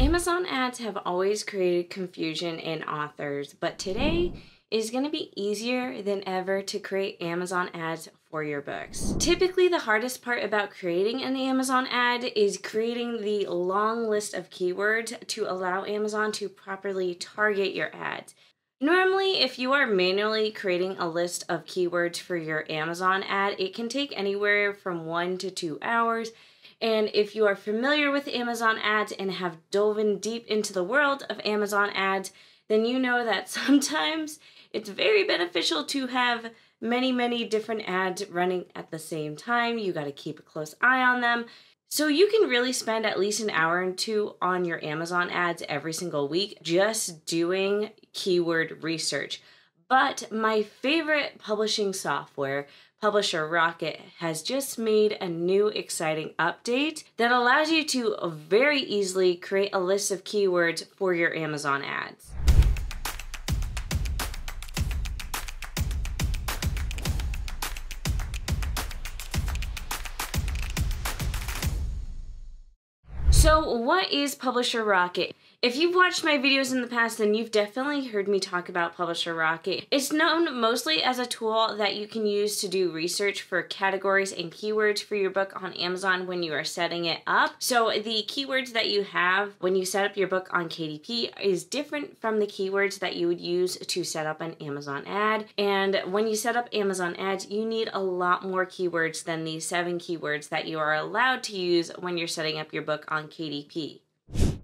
Amazon ads have always created confusion in authors, but today is going to be easier than ever to create Amazon ads for your books. Typically, the hardest part about creating an Amazon ad is creating the long list of keywords to allow Amazon to properly target your ads. Normally, if you are manually creating a list of keywords for your Amazon ad, it can take anywhere from 1 to 2 hours. And if you are familiar with Amazon ads and have dove in deep into the world of Amazon ads, then you know that sometimes it's very beneficial to have many different ads running at the same time. You got to keep a close eye on them. So you can really spend at least an hour or two on your Amazon ads every single week just doing keyword research. But my favorite publishing software, Publisher Rocket, has just made a new exciting update that allows you to very easily create a list of keywords for your Amazon ads. So what is Publisher Rocket? If you've watched my videos in the past, then you've definitely heard me talk about Publisher Rocket. It's known mostly as a tool that you can use to do research for categories and keywords for your book on Amazon when you are setting it up. So the keywords that you have when you set up your book on KDP is different from the keywords that you would use to set up an Amazon ad. And when you set up Amazon ads, you need a lot more keywords than the 7 keywords that you are allowed to use when you're setting up your book on KDP.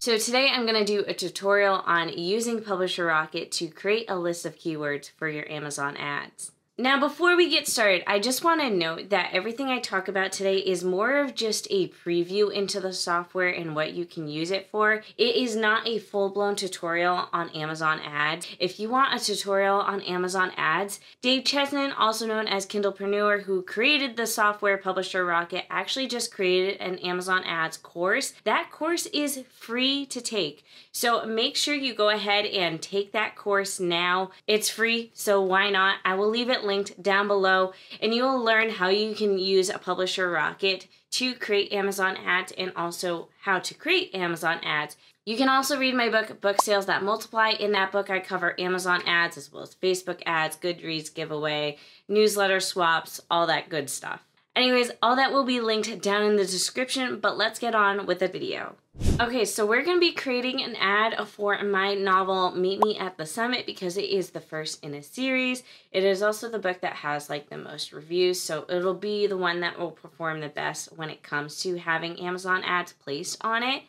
So today I'm going to do a tutorial on using Publisher Rocket to create a list of keywords for your Amazon ads. Now, before we get started, I just want to note that everything I talk about today is more of just a preview into the software and what you can use it for. It is not a full-blown tutorial on Amazon ads. If you want a tutorial on Amazon ads, Dave Chesnan, also known as Kindlepreneur, who created the software Publisher Rocket, actually just created an Amazon ads course. That course is free to take. So make sure you go ahead and take that course now. It's free, so why not? I will leave it linked down below, and you will learn how you can use a Publisher Rocket to create Amazon ads and also how to create Amazon ads. You can also read my book, Book Sales That Multiply. In that book, I cover Amazon ads as well as Facebook ads, Goodreads giveaway, newsletter swaps, all that good stuff. Anyways, all that will be linked down in the description, but let's get on with the video. Okay, so we're going to be creating an ad for my novel, Meet Me at the Summit, because it is the first in a series. It is also the book that has like the most reviews, so it'll be the one that will perform the best when it comes to having Amazon ads placed on it.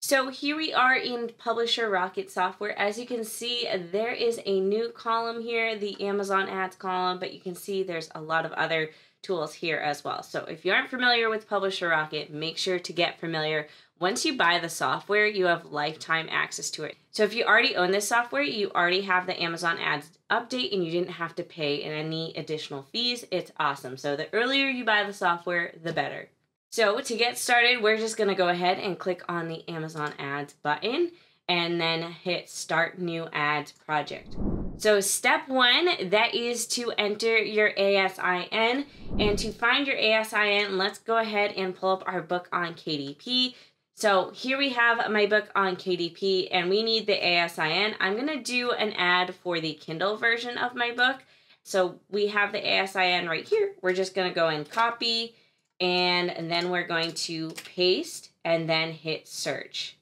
So here we are in Publisher Rocket software. As you can see, there is a new column here, the Amazon ads column, but you can see there's a lot of other tools here as well. So if you aren't familiar with Publisher Rocket, make sure to get familiar. Once you buy the software, you have lifetime access to it. So if you already own this software, you already have the Amazon ads update and you didn't have to pay any additional fees. It's awesome. So the earlier you buy the software, the better. So to get started, we're just going to go ahead and click on the Amazon ads button and then hit start new ads project. So step one, that is to enter your ASIN, and to find your ASIN, let's go ahead and pull up our book on KDP. So here we have my book on KDP and we need the ASIN. I'm going to do an ad for the Kindle version of my book. So we have the ASIN right here. We're just going to go and copy and then we're going to paste and then hit search.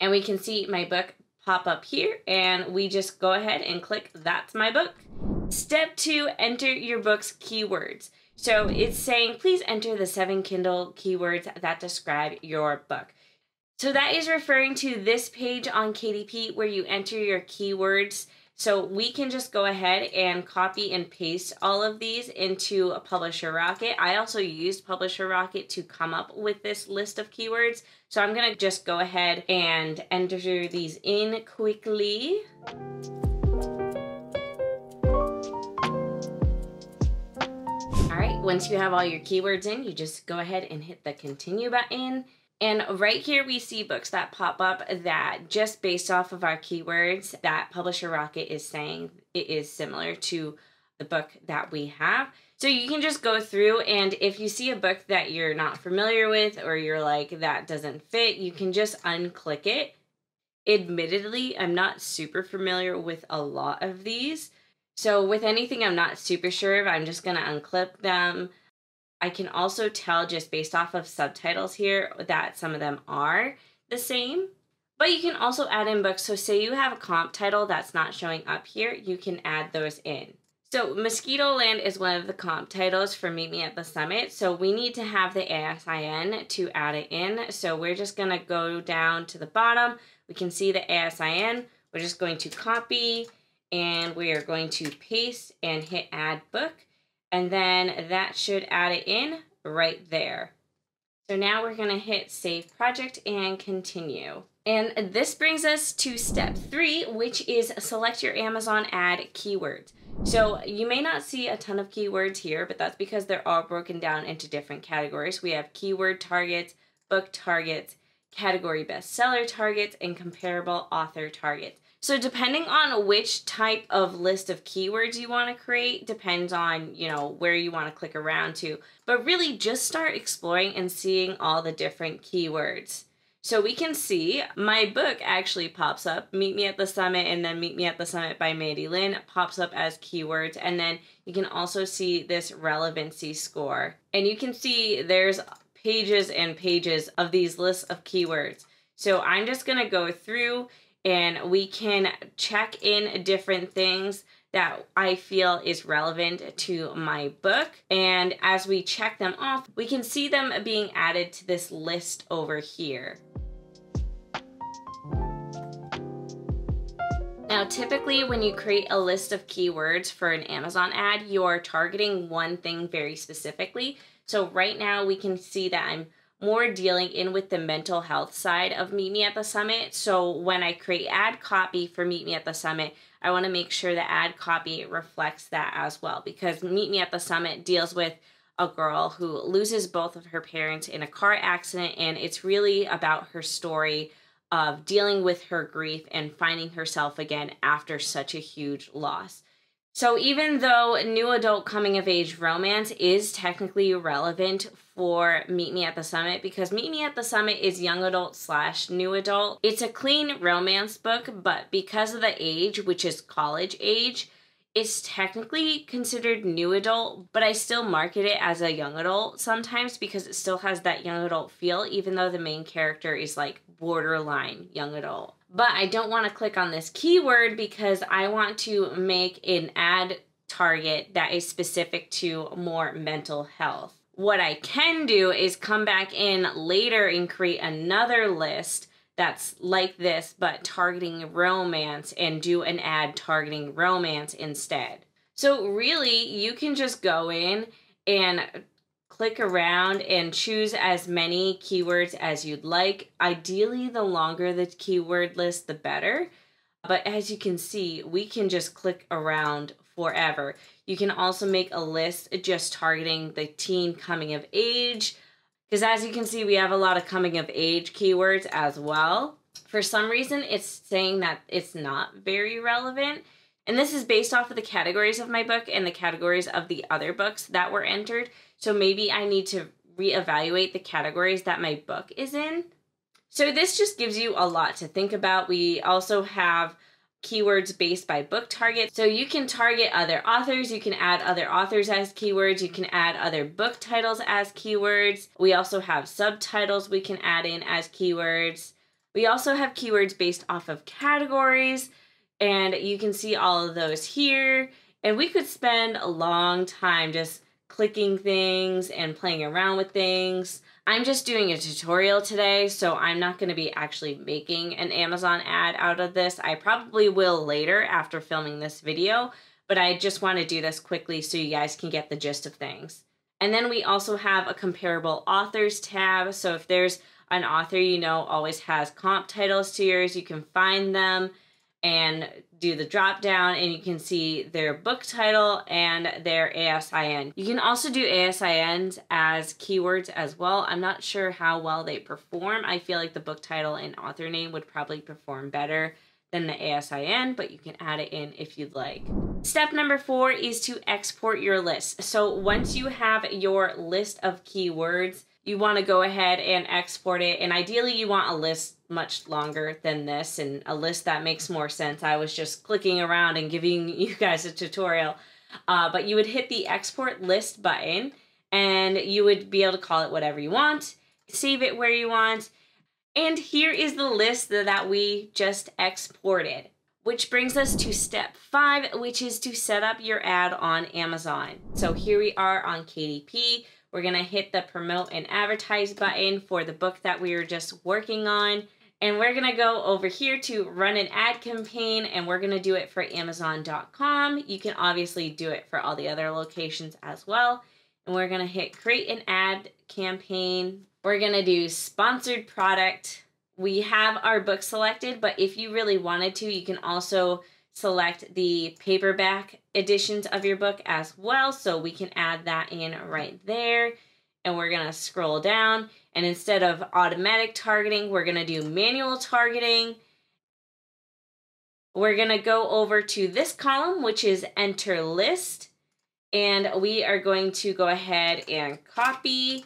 And we can see my book pop up here, and we just go ahead and click that's my book. Step two, enter your book's keywords. So it's saying, please enter the 7 Kindle keywords that describe your book. So that is referring to this page on KDP where you enter your keywords. So we can just go ahead and copy and paste all of these into a Publisher Rocket. I also used Publisher Rocket to come up with this list of keywords. So I'm going to just go ahead and enter these in quickly. All right, once you have all your keywords in, you just go ahead and hit the continue button. And right here we see books that pop up that just based off of our keywords that Publisher Rocket is saying it is similar to the book that we have. So you can just go through, and if you see a book that you're not familiar with or you're like, that doesn't fit, you can just unclick it. Admittedly, I'm not super familiar with a lot of these. So with anything I'm not super sure of, I'm just going to unclip them. I can also tell just based off of subtitles here that some of them are the same. But you can also add in books. So say you have a comp title that's not showing up here, you can add those in. So Mosquito Land is one of the comp titles for Meet Me at the Summit. So we need to have the ASIN to add it in. So we're just going to go down to the bottom. We can see the ASIN. We're just going to copy and we are going to paste and hit add book. And then that should add it in right there. So now we're going to hit save project and continue. And this brings us to step 3, which is select your Amazon ad keywords. So you may not see a ton of keywords here, but that's because they're all broken down into different categories. We have keyword targets, book targets, category bestseller targets, and comparable author targets. So depending on which type of list of keywords you want to create depends on, you know, where you want to click around to. But really just start exploring and seeing all the different keywords. So we can see my book actually pops up, Meet Me at the Summit, and then Meet Me at the Summit by Mandi Lynn pops up as keywords. And then you can also see this relevancy score. And you can see there's pages and pages of these lists of keywords. So I'm just going to go through and we can check in different things that I feel is relevant to my book. And as we check them off, we can see them being added to this list over here. Now, typically when you create a list of keywords for an Amazon ad, you are targeting one thing very specifically. So right now we can see that I'm more dealing in with the mental health side of Meet Me at the Summit. So when I create ad copy for Meet Me at the Summit, I want to make sure the ad copy reflects that as well, because Meet Me at the Summit deals with a girl who loses both of her parents in a car accident, and it's really about her story of dealing with her grief and finding herself again after such a huge loss. So even though new adult coming of age romance is technically relevant for Meet Me at the Summit, because Meet Me at the Summit is young adult slash new adult, it's a clean romance book, but because of the age, which is college age, it's technically considered new adult, but I still market it as a young adult sometimes because it still has that young adult feel, even though the main character is like borderline young adult. But I don't want to click on this keyword because I want to make an ad target that is specific to more mental health. What I can do is come back in later and create another list that's like this, but targeting romance, and do an ad targeting romance instead. So really, you can just go in and click around and choose as many keywords as you'd like. Ideally, the longer the keyword list, the better. But as you can see, we can just click around forever. You can also make a list just targeting the teen coming of age, because as you can see, we have a lot of coming of age keywords as well. For some reason, it's saying that it's not very relevant. And this is based off of the categories of my book and the categories of the other books that were entered. So maybe I need to reevaluate the categories that my book is in. So this just gives you a lot to think about. We also have keywords based by book target. So you can target other authors. You can add other authors as keywords. You can add other book titles as keywords. We also have subtitles we can add in as keywords. We also have keywords based off of categories. And you can see all of those here. And we could spend a long time just clicking things and playing around with things. I'm just doing a tutorial today, so I'm not going to be actually making an Amazon ad out of this. I probably will later after filming this video, but I just want to do this quickly so you guys can get the gist of things. And then we also have a comparable authors tab. So if there's an author you know always has comp titles to yours, you can find them and do the drop down, and you can see their book title and their ASIN. You can also do ASINs as keywords as well. I'm not sure how well they perform. I feel like the book title and author name would probably perform better than the ASIN, but you can add it in if you'd like. Step number 4 is to export your list. So once you have your list of keywords, you want to go ahead and export it. And ideally you want a list much longer than this and a list that makes more sense. I was just clicking around and giving you guys a tutorial, but you would hit the export list button and you would be able to call it whatever you want, save it where you want. And here is the list that we just exported, which brings us to step 5, which is to set up your ad on Amazon. So here we are on KDP. We're gonna hit the promote and advertise button for the book that we were just working on. And we're gonna go over here to run an ad campaign, and we're gonna do it for Amazon.com. You can obviously do it for all the other locations as well. And we're gonna hit create an ad campaign. We're gonna do sponsored product. We have our book selected, but if you really wanted to, you can also select the paperback editions of your book as well. So we can add that in right there. And we're gonna scroll down, and instead of automatic targeting, we're gonna do manual targeting. We're gonna go over to this column, which is enter list. And we are going to go ahead and copy.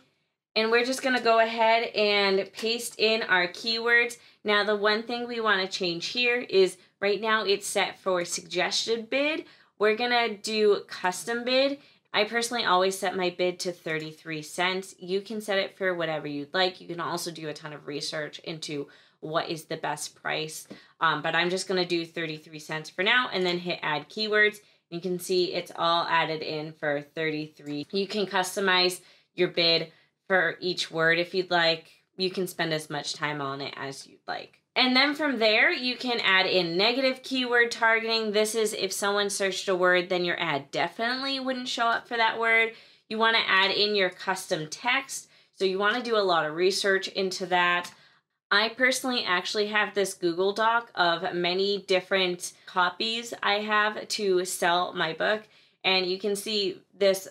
And we're just gonna go ahead and paste in our keywords. Now, the one thing we wanna change here is right now it's set for suggested bid. We're gonna do custom bid. I personally always set my bid to 33 cents. You can set it for whatever you'd like. You can also do a ton of research into what is the best price. But I'm just gonna do 33 cents for now and then hit add keywords. You can see it's all added in for 33. You can customize your bid for each word if you'd like. You can spend as much time on it as you'd like. And then from there, you can add in negative keyword targeting. This is if someone searched a word, then your ad definitely wouldn't show up for that word. You wanna add in your custom text. So you wanna do a lot of research into that. I personally actually have this Google Doc of many different copies I have to sell my book. And you can see this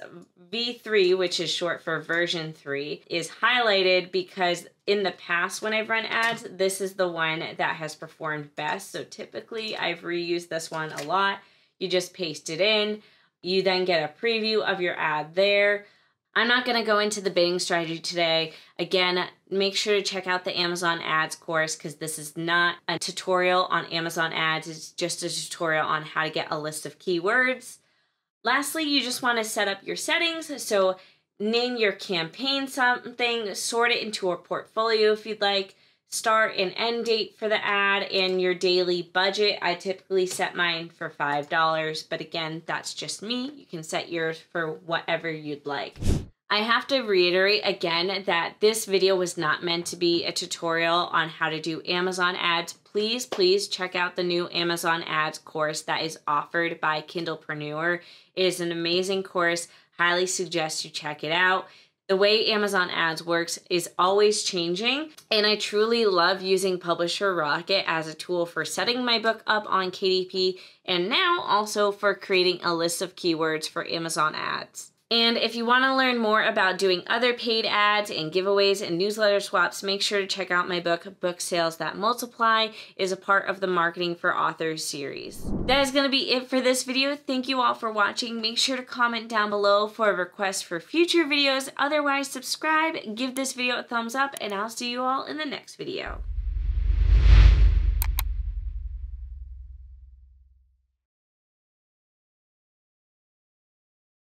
V3, which is short for version 3, is highlighted because in the past when I've run ads, this is the one that has performed best. So typically I've reused this one a lot. You just paste it in. You then get a preview of your ad there. I'm not gonna go into the bidding strategy today. Again, make sure to check out the Amazon Ads course because this is not a tutorial on Amazon Ads. It's just a tutorial on how to get a list of keywords. Lastly, you just want to set up your settings. So name your campaign something, sort it into a portfolio if you'd like, start and end date for the ad, and your daily budget. I typically set mine for $5, but again, that's just me. You can set yours for whatever you'd like. I have to reiterate again that this video was not meant to be a tutorial on how to do Amazon ads. Please, please check out the new Amazon ads course that is offered by Kindlepreneur. It is an amazing course. Highly suggest you check it out. The way Amazon ads works is always changing, and I truly love using Publisher Rocket as a tool for setting my book up on KDP and now also for creating a list of keywords for Amazon ads. And if you want to learn more about doing other paid ads and giveaways and newsletter swaps, make sure to check out my book, Book Sales That Multiply, is a part of the Marketing for Authors series. That is going to be it for this video. Thank you all for watching. Make sure to comment down below for a request for future videos. Otherwise, subscribe, give this video a thumbs up, and I'll see you all in the next video.